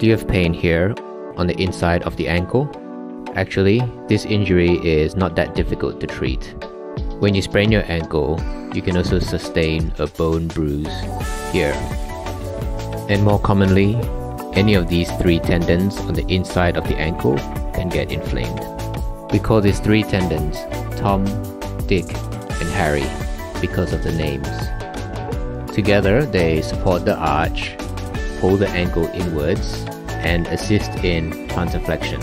Do you have pain here on the inside of the ankle? Actually, this injury is not that difficult to treat. When you sprain your ankle, you can also sustain a bone bruise here. And more commonly, any of these three tendons on the inside of the ankle can get inflamed. We call these three tendons Tom, Dick, and Harry because of the names. Together, they support the arch, pull the ankle inwards, and assist in plantarflexion.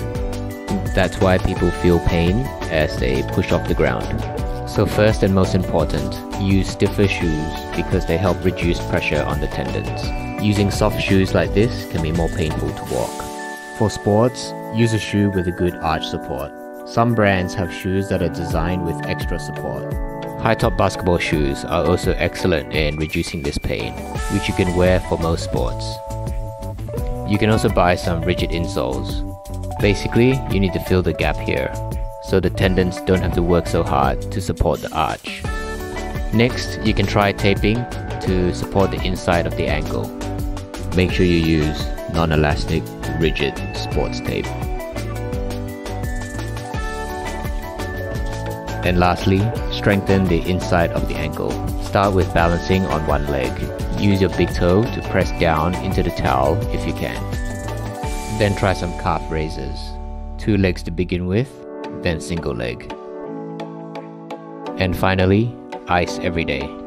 That's why people feel pain as they push off the ground. So first and most important, use stiffer shoes because they help reduce pressure on the tendons. Using soft shoes like this can be more painful to walk. For sports, use a shoe with a good arch support. Some brands have shoes that are designed with extra support. High-top basketball shoes are also excellent in reducing this pain, which you can wear for most sports. You can also buy some rigid insoles. Basically, you need to fill the gap here, so the tendons don't have to work so hard to support the arch. Next, you can try taping to support the inside of the ankle. Make sure you use non-elastic, rigid sports tape. And lastly, strengthen the inside of the ankle. Start with balancing on one leg. Use your big toe to press down into the towel if you can. Then try some calf raises. 2 legs to begin with, then single leg. And finally, ice every day.